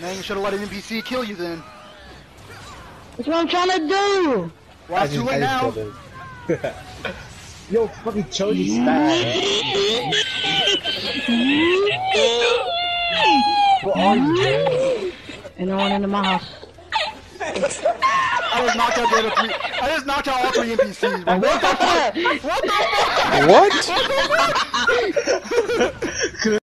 Man, you should have let an NPC kill you then. That's what I'm trying to do! Well, it's too late now. Yo, fucking Choji style. What are you doing? And no one into my house. I just knocked out all three NPCs, bro. What the fuck? What the fuck? What?